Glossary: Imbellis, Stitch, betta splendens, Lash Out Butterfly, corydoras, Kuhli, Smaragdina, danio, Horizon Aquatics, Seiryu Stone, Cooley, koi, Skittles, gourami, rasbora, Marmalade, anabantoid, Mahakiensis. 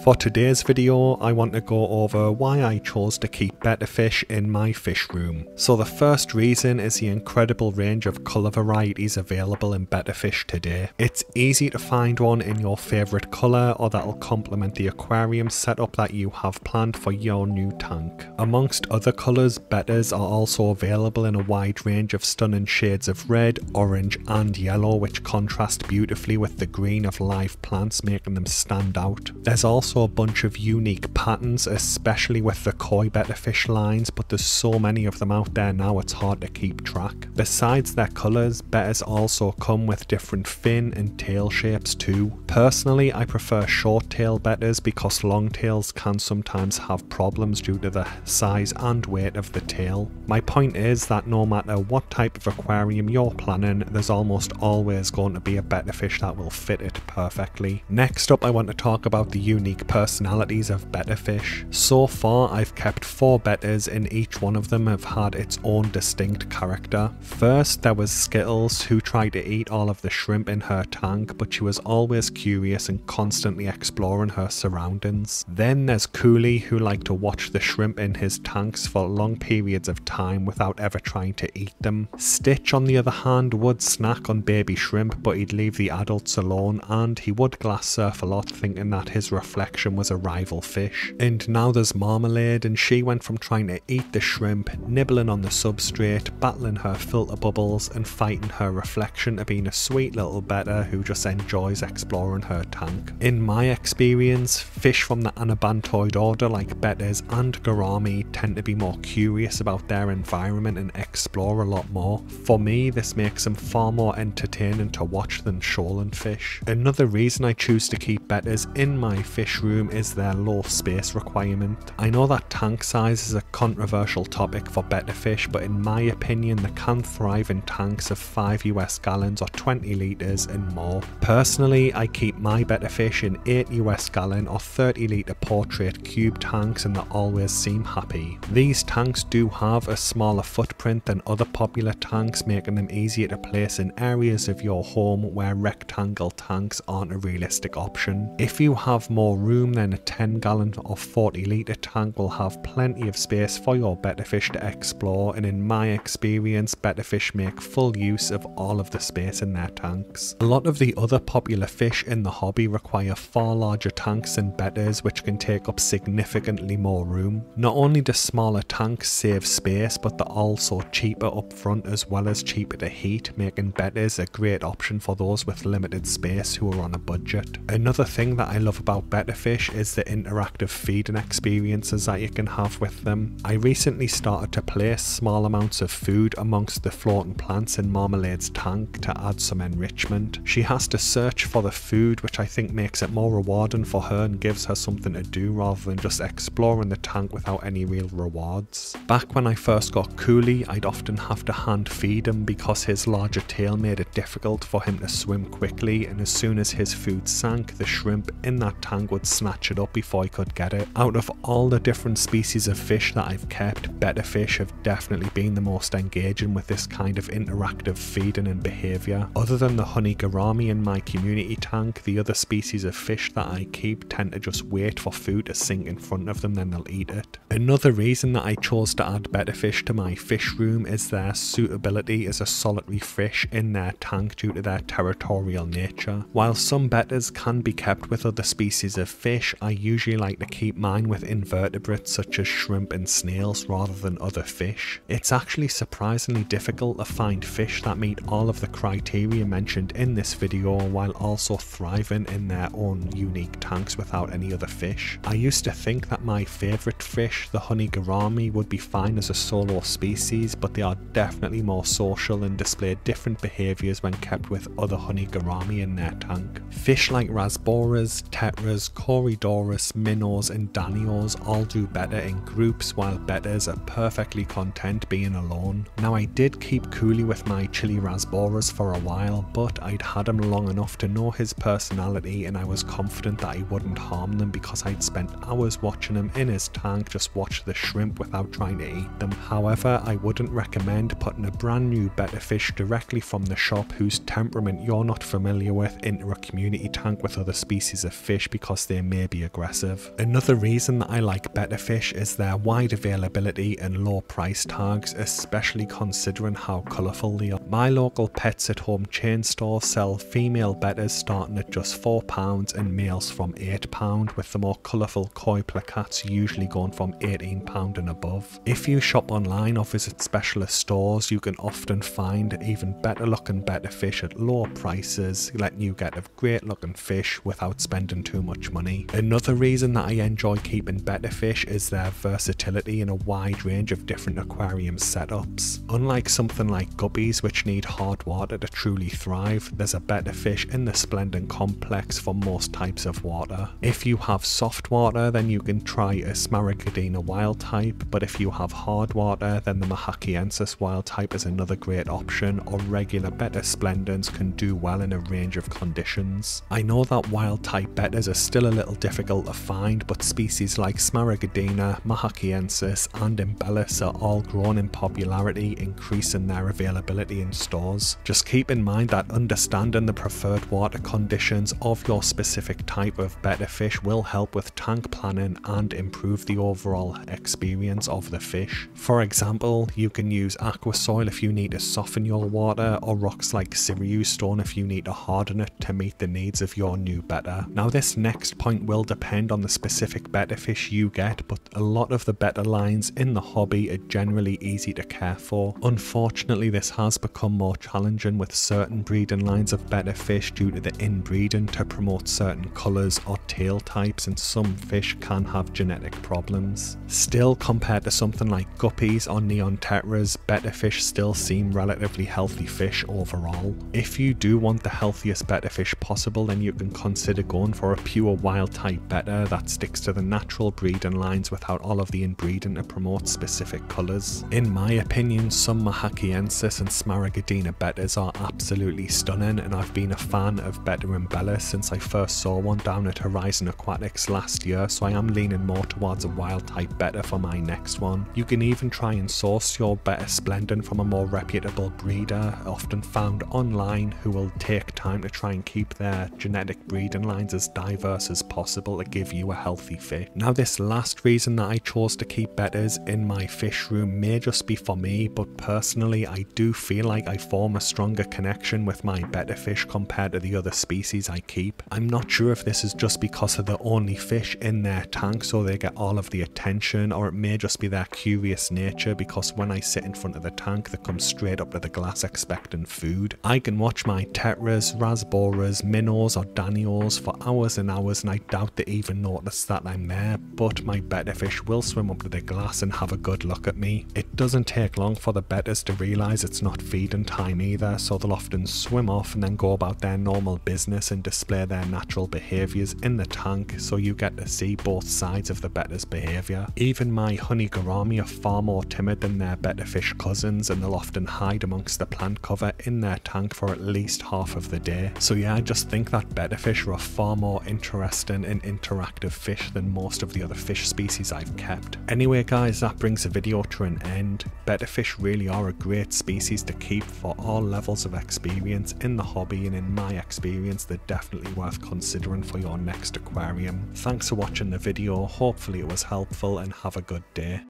For today's video, I want to go over why I chose to keep betta fish in my fish room. So the first reason is the incredible range of colour varieties available in betta fish today. It's easy to find one in your favourite colour or that'll complement the aquarium setup that you have planned for your new tank. Amongst other colours, bettas are also available in a wide range of stunning shades of red, orange and yellow, which contrast beautifully with the green of live plants, making them stand out. There's also a bunch of unique patterns, especially with the koi betta fish lines, but there's so many of them out there now it's hard to keep track. Besides their colours, bettas also come with different fin and tail shapes too. Personally, I prefer short tail bettas because long tails can sometimes have problems due to the size and weight of the tail. My point is that no matter what type of aquarium you're planning, there's almost always going to be a betta fish that will fit it perfectly. Next up, I want to talk about the unique personalities of betta fish. So far, I've kept 4 bettas and each one of them have had its own distinct character. First, there was Skittles, who tried to eat all of the shrimp in her tank, but she was always curious and constantly exploring her surroundings. Then there's Kuhli, who liked to watch the shrimp in his tanks for long periods of time without ever trying to eat them. Stitch, on the other hand, would snack on baby shrimp, but he'd leave the adults alone, and he would glass surf a lot, thinking that his reflection was a rival fish. And now there's Marmalade, and she went from trying to eat the shrimp, nibbling on the substrate, battling her filter bubbles and fighting her reflection, to being a sweet little betta who just enjoys exploring her tank. In my experience, fish from the anabantoid order like bettas and gourami tend to be more curious about their environment and explore a lot more. For me, this makes them far more entertaining to watch than shoaling fish. Another reason I choose to keep bettas in my fish room is their low space requirement. I know that tank size is a controversial topic for betta fish, but in my opinion they can thrive in tanks of 5 US gallons or 20 litres and more. Personally, I keep my betta fish in 8 US gallon or 30 litre portrait cube tanks and they always seem happy. These tanks do have a smaller footprint than other popular tanks, making them easier to place in areas of your home where rectangle tanks aren't a realistic option. If you have more room, then a 10 gallon or 40 litre tank will have plenty of space for your betta fish to explore, and in my experience betta fish make full use of all of the space in their tanks. A lot of the other popular fish in the hobby require far larger tanks than bettas, which can take up significantly more room. Not only do smaller tanks save space, but they're also cheaper up front as well as cheaper to heat, making bettas a great option for those with limited space who are on a budget. Another thing that I love about betta fish is the interactive feeding experiences that you can have with them. I recently started to place small amounts of food amongst the floating plants in Marmalade's tank to add some enrichment. She has to search for the food, which I think makes it more rewarding for her and gives her something to do rather than just exploring the tank without any real rewards. Back when I first got Cooley, I'd often have to hand feed him because his larger tail made it difficult for him to swim quickly, and as soon as his food sank, the shrimp in that tank would snatch it up before he could get it. Out of all the different species of fish that I've kept, betta fish have definitely been the most engaging with this kind of interactive feeding and behaviour. Other than the honey gourami in my community tank, the other species of fish that I keep tend to just wait for food to sink in front of them, then they'll eat it. Another reason that I chose to add betta fish to my fish room is their suitability as a solitary fish in their tank due to their territorial nature. While some bettas can be kept with other species of fish, I usually like to keep mine with invertebrates such as shrimp and snails rather than other fish. It's actually surprisingly difficult to find fish that meet all of the criteria mentioned in this video while also thriving in their own unique tanks without any other fish. I used to think that my favourite fish, the honey gourami, would be fine as a solo species, but they are definitely more social and display different behaviours when kept with other honey gourami in their tank. Fish like rasboras, tetras, corydoras, minnows and danios all do better in groups, while bettas are perfectly content being alone. Now, I did keep Cooley with my chili rasboras for a while, but I'd had him long enough to know his personality and I was confident that he wouldn't harm them because I'd spent hours watching him in his tank just watch the shrimp without trying to eat them. However, I wouldn't recommend putting a brand new betta fish directly from the shop whose temperament you're not familiar with into a community tank with other species of fish because they may be aggressive. Another reason that I like betta fish is their wide availability and low price tags, especially considering how colourful they are. My local Pets at Home chain store sell female bettas starting at just £4 and males from £8, with the more colourful koi placats usually going from £18 and above. If you shop online or visit specialist stores, you can often find even better looking betta fish at lower prices, letting you get a great looking fish without spending too much money. Another reason that I enjoy keeping betta fish is their versatility in a wide range of different aquarium setups. Unlike something like guppies, which need hard water to truly thrive, there's a betta fish in the Splendid complex for most types of water. If you have soft water, then you can try a Smaragdina wild type, but if you have hard water, then the Mahakiensis wild type is another great option, or regular betta splendens can do well in a range of conditions. I know that wild type bettas are still a little difficult to find, but species like Smaragdina, Mahakiensis and Imbellis are all grown in popularity, increasing their availability in stores. Just keep in mind that understanding the preferred water conditions of your specific type of betta fish will help with tank planning and improve the overall experience of the fish. For example, you can use aqua soil if you need to soften your water, or rocks like Seiryu Stone if you need to harden it to meet the needs of your new betta. Now this next point will depend on the specific betta fish you get, but a lot of the betta lines in the hobby are generally easy to care for. Unfortunately, this has become more challenging with certain breeding lines of betta fish due to the inbreeding to promote certain colours or tail types, and some fish can have genetic problems. Still, compared to something like guppies or neon tetras, betta fish still seem relatively healthy fish overall. If you do want the healthiest betta fish possible, then you can consider going for a pure wild type betta that sticks to the natural breeding lines without all of the inbreeding to promote specific colours. In my opinion, some Mahakiensis and Smaragdina bettas are absolutely stunning, and I've been a fan of betta Imbellis since I first saw one down at Horizon Aquatics last year, so I am leaning more towards a wild type betta for my next one. You can even try and source your betta splendid from a more reputable breeder, often found online, who will take time to try and keep their genetic breeding lines as diverse as possible to give you a healthy fish. Now this last reason that I chose to keep bettas in my fish room may just be for me, but personally I do feel like I form a stronger connection with my betta fish compared to the other species I keep. I'm not sure if this is just because of the only fish in their tank so they get all of the attention, or it may just be their curious nature, because when I sit in front of the tank they come straight up to the glass expecting food. I can watch my tetras, rasboras, minnows or daniels for hours and hours and I doubt they even notice that I'm there, but my betta fish will swim up to the glass and have a good look at me. It doesn't take long for the bettas to realise it's not feeding time either, so they'll often swim off and then go about their normal business and display their natural behaviours in the tank, so you get to see both sides of the betta's behaviour. Even my honeygourami are far more timid than their betta fish cousins, and they'll often hide amongst the plant cover in their tank for at least half of the day. So yeah, I just think that betta fish are a far more interesting and interactive fish than most of the other fish species I've kept. Anyway guys, that brings the video to an end. Betta fish really are a great species to keep for all levels of experience in the hobby, and in my experience they're definitely worth considering for your next aquarium. Thanks for watching the video, hopefully it was helpful, and have a good day.